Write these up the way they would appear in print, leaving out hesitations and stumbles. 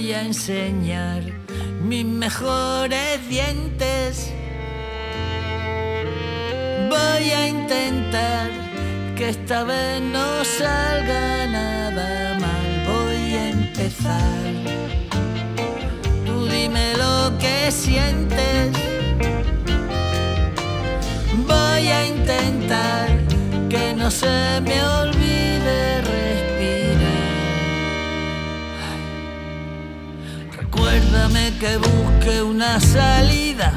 voy a enseñar mis mejores dientes. Voy a intentar que esta vez no salga nada mal. Voy a empezar. Tú dime lo que sientes. Voy a intentar que no se me olvide respirar. Ay. Recuérdame que busque una salida.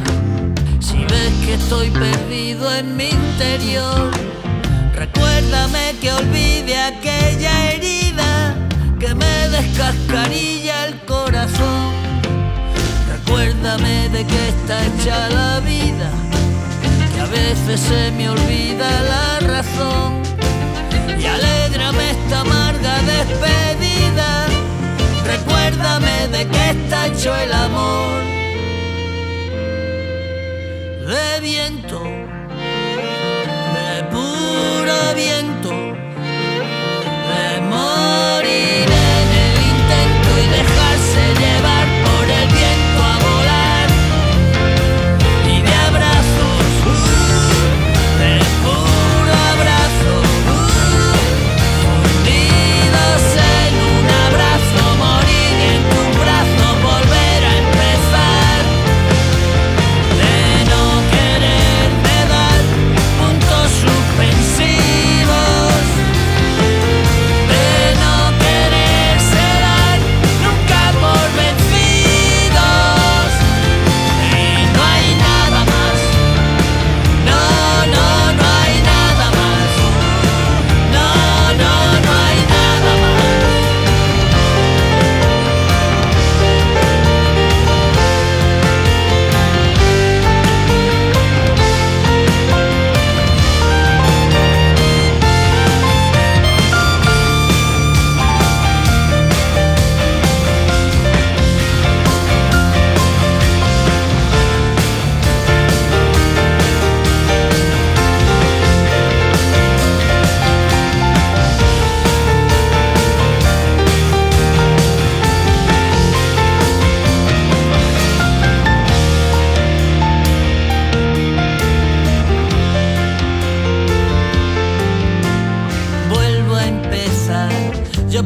Si ves que estoy perdido en mi interior, recuérdame que olvide aquella herida que me descascarilla el corazón. Recuérdame de qué está hecha la vida, que a veces se me olvida la razón. Y alégrame esta amarga despedida, recuérdame de qué está hecho el amor. De viento, de puro viento, de morir en el intento y dejarse llevar por el viento a volar, y de abrazos, de puro abrazo, unidos en un abrazo, morir y en tu brazo volver a empezar.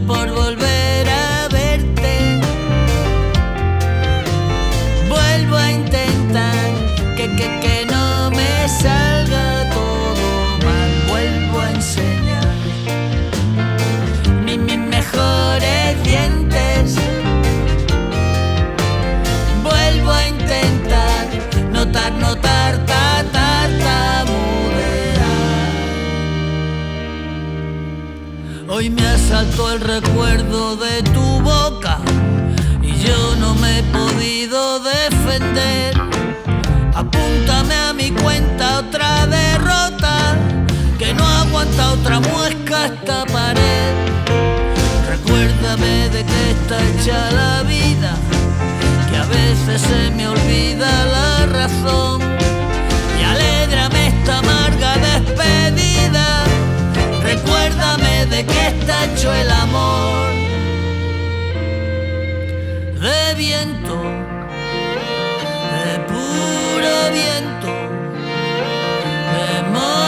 Por volver a verte, vuelvo a intentar que no me salga todo mal. Vuelvo a enseñar mis mejores dientes. Vuelvo a intentar notar, hoy me asaltó el recuerdo de tu boca y yo no me he podido defender. Apúntame a mi cuenta otra derrota, que no aguanta otra muesca esta pared. Recuérdame de qué está hecha la vida, que a veces se me olvida la razón. Y alégrame esta amarga despedida, recuérdame de qué está hecho el amor. De viento, de puro viento, de amor.